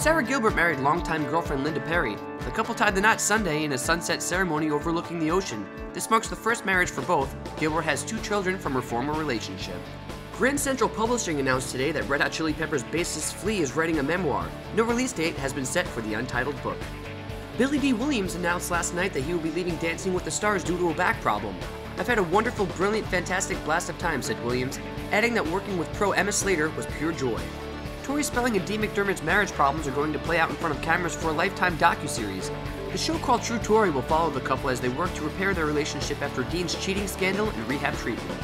Sara Gilbert married longtime girlfriend Linda Perry. The couple tied the knot Sunday in a sunset ceremony overlooking the ocean. This marks the first marriage for both. Gilbert has 2 children from her former relationship. Grand Central Publishing announced today that Red Hot Chili Peppers bassist Flea is writing a memoir. No release date has been set for the untitled book. Billy Dee Williams announced last night that he will be leaving Dancing with the Stars due to a back problem. "I've had a wonderful, brilliant, fantastic blast of time," said Williams, adding that working with pro Emma Slater was pure joy. Tori Spelling and Dee McDermott's marriage problems are going to play out in front of cameras for a Lifetime docuseries. The show called True Tori will follow the couple as they work to repair their relationship after Dean's cheating scandal and rehab treatment.